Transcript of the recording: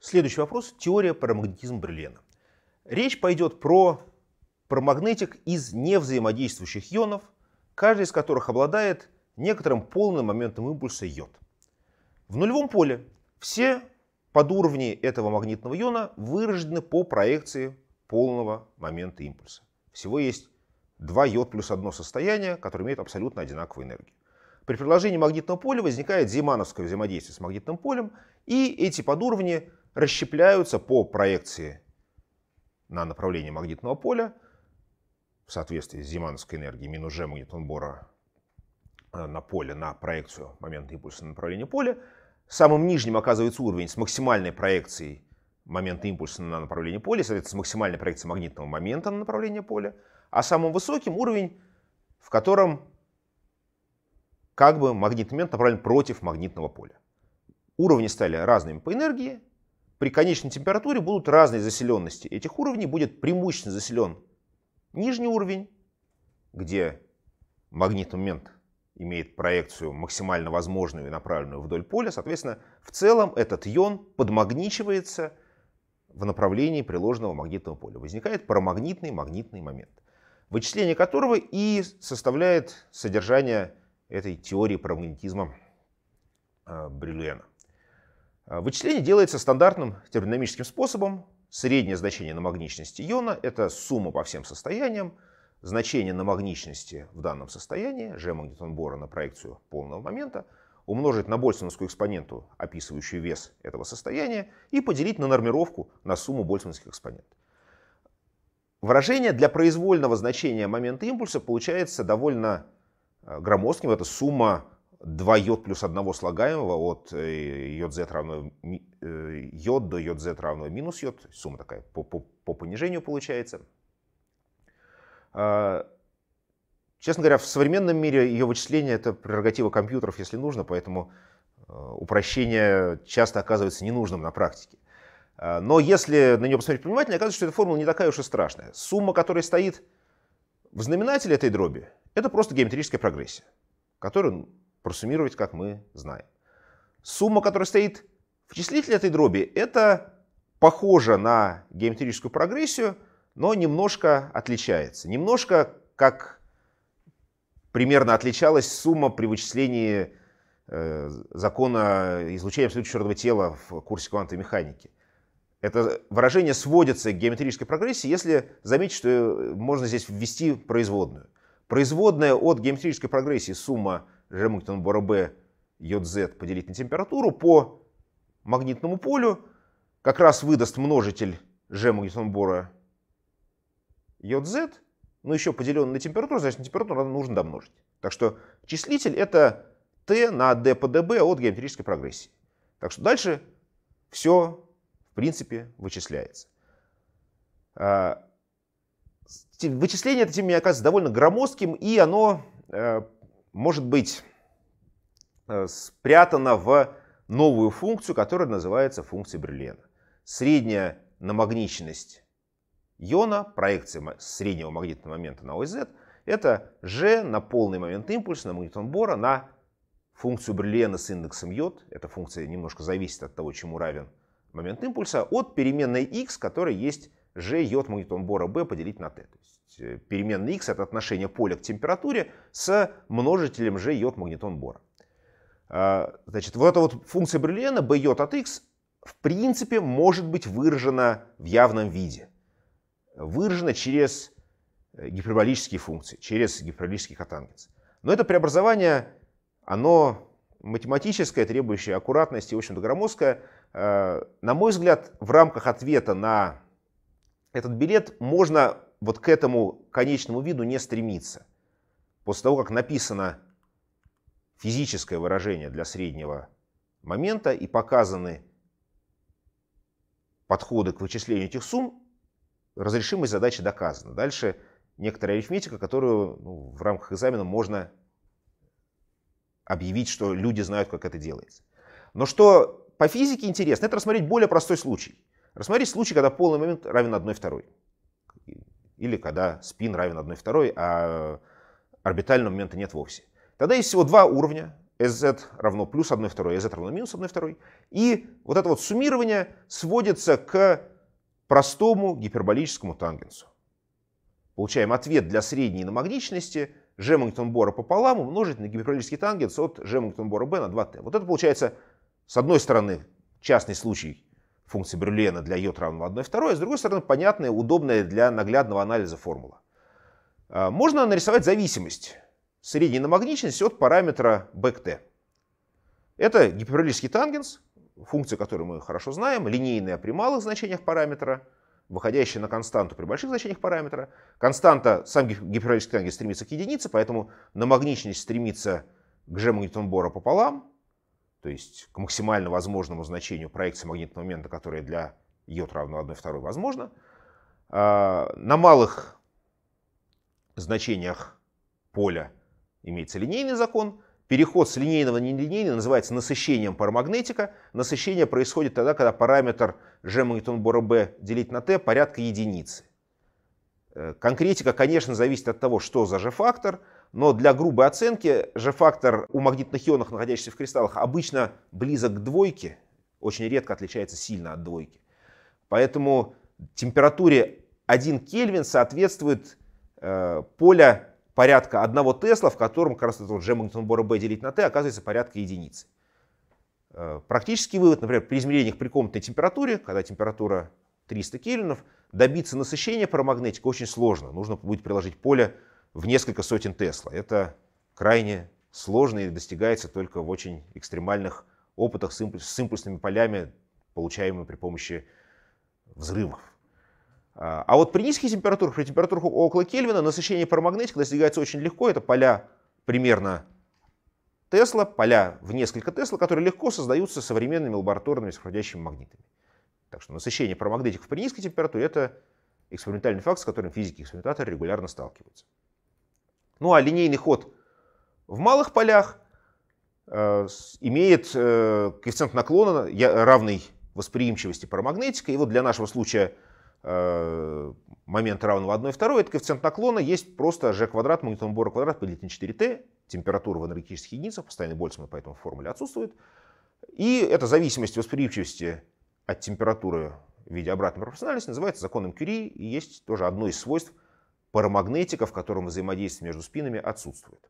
Следующий вопрос – теория парамагнетизма Бриллюэна. Речь пойдет про парамагнетик из невзаимодействующих ионов, каждый из которых обладает некоторым полным моментом импульса йод. В нулевом поле все подуровни этого магнитного иона вырождены по проекции полного момента импульса. Всего есть 2 йод плюс одно состояние, которое имеет абсолютно одинаковую энергию. При приложении магнитного поля возникает земановское взаимодействие с магнитным полем, и эти подуровни расщепляются по проекции на направление магнитного поля в соответствии с земановской энергией минус g магнитного бора на поле на проекцию момента импульса на направление поля. Самым нижним оказывается уровень с максимальной проекцией момента импульса на направление поля, соответственно, с максимальной проекцией магнитного момента на направление поля, а самым высоким уровень, в котором как бы магнитный момент направлен против магнитного поля. Уровни стали разными по энергии. При конечной температуре будут разные заселенности этих уровней. Будет преимущественно заселен нижний уровень, где магнитный момент имеет проекцию максимально возможную и направленную вдоль поля. Соответственно, в целом этот ион подмагничивается в направлении приложенного магнитного поля. Возникает парамагнитный магнитный момент, вычисление которого и составляет содержание этой теории парамагнетизма Бриллюэна. Вычисление делается стандартным термодинамическим способом. Среднее значение намагниченности иона — это сумма по всем состояниям. Значение намагниченности в данном состоянии, g магнитон бора на проекцию полного момента, умножить на больцмановскую экспоненту, описывающую вес этого состояния, и поделить на нормировку на сумму больцмановских экспонент. Выражение для произвольного значения момента импульса получается довольно громоздким. Это сумма 2 йод плюс 1 слагаемого от йод z равно йод до йод z равно минус йод. Сумма такая по понижению получается. Честно говоря, в современном мире ее вычисление — это прерогатива компьютеров, если нужно, поэтому упрощение часто оказывается ненужным на практике. Но если на нее посмотреть внимательно, оказывается, что эта формула не такая уж и страшная. Сумма, которая стоит в знаменателе этой дроби, это просто геометрическая прогрессия, которую просуммировать, как мы знаем. Сумма, которая стоит в числителе этой дроби, это похоже на геометрическую прогрессию, но немножко отличается. Немножко, как примерно отличалась сумма при вычислении закона излучения абсолютно чуждого тела в курсе квантовой механики. Это выражение сводится к геометрической прогрессии, если заметить, что можно здесь ввести производную. Производная от геометрической прогрессии сумма g магнитного бора b йод z поделить на температуру по магнитному полю как раз выдаст множитель g магнитного бора йод z, но еще поделенный на температуру, значит, на температуру нужно домножить. Так что числитель — это t на d по db от геометрической прогрессии. Так что дальше все, в принципе, вычисляется. Вычисление это, тем не менее, оказывается довольно громоздким, и оно может быть спрятано в новую функцию, которая называется функцией Бриллюэна. Средняя намагниченность иона, проекция среднего магнитного момента на ось z, это g на полный момент импульса на магнитон Бора на функцию Бриллюэна с индексом йод. Эта функция немножко зависит от того, чему равен момент импульса, от переменной x, которая есть g йод магнитон Бора b поделить на t. То есть переменная x — это отношение поля к температуре с множителем g йод магнитон Бора. Значит, вот эта вот функция Бриллюэна b йод от x в принципе может быть выражена в явном виде. Выражена через гиперболические функции, через гиперболический котангенс. Но это преобразование, оно математическое, требующее аккуратности, в общем-то громоздкое. На мой взгляд, в рамках ответа на этот билет можно вот к этому конечному виду не стремиться. После того, как написано физическое выражение для среднего момента и показаны подходы к вычислению этих сумм, разрешимость задачи доказана. Дальше некоторая арифметика, которую в рамках экзамена можно объявить, что люди знают, как это делается. Но что по физике интересно, это рассмотреть более простой случай. Рассмотреть случай, когда полный момент равен 1/2. Или когда спин равен 1/2, а орбитального момента нет вовсе. Тогда есть всего 2 уровня. sz равно плюс 1 второй, sz равно минус 1 второй. И вот это вот суммирование сводится к простому гиперболическому тангенсу. Получаем ответ для средней иномагничности g Монгтон-Бора пополам умножить на гиперболический тангенс от g Монгтон-Бора b на 2t. Вот это получается, с одной стороны, частный случай функции Брюллиена для йод равного 1 второй, а с другой стороны, понятная, удобная для наглядного анализа формула. Можно нарисовать зависимость средней иномагничности от параметра b к t. Это гиперболический тангенс, функция, которую мы хорошо знаем, линейная при малых значениях параметра, выходящая на константу при больших значениях параметра. Константа, сам гиперболический тангенс стремится к единице, поэтому намагничность стремится к g Монгтон-Бора пополам, то есть к максимально возможному значению проекции магнитного момента, которое для йод равно 1 второй возможно. На малых значениях поля имеется линейный закон. Переход с линейного на нелинейный называется насыщением парамагнетика. Насыщение происходит тогда, когда параметр g Монгтон-Бора b делить на t порядка единицы. Конкретика, конечно, зависит от того, что за g-фактор, но для грубой оценки g-фактор у магнитных ионов, находящихся в кристаллах, обычно близок к двойке, очень редко отличается сильно от двойки. Поэтому температуре 1 Кельвин соответствует поле порядка 1 Тесла, в котором как раз g Монгтон-Бора b делить на t оказывается порядка единицы. Практический вывод, например, при измерениях при комнатной температуре, когда температура 300 Кельвинов, добиться насыщения парамагнетика очень сложно. Нужно будет приложить поле в несколько сотен Тесла. Это крайне сложно и достигается только в очень экстремальных опытах с импульсными полями, получаемыми при помощи взрывов. А вот при низких температурах, при температурах около Кельвина, насыщение парамагнетика достигается очень легко. Это поля примерно Тесла, поля в несколько Тесла, которые легко создаются современными лабораторными сходящими магнитами. Так что насыщение парамагнетиков при низкой температуре — это экспериментальный факт, с которым физики-экспериментаторы регулярно сталкиваются. Ну а линейный ход в малых полях имеет коэффициент наклона, равный восприимчивости парамагнетика. И вот для нашего случая момент равного 1 второй, это коэффициент наклона, есть просто g квадрат, Монгтон-Бора квадрат поделить на 4t, температура в энергетических единицах, постоянный Больцман, поэтому в формуле отсутствует. И эта зависимость восприимчивости от температуры в виде обратной пропорциональности называется законом Кюри, и есть тоже одно из свойств парамагнетика, в котором взаимодействие между спинами отсутствует.